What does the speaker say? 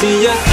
see ya.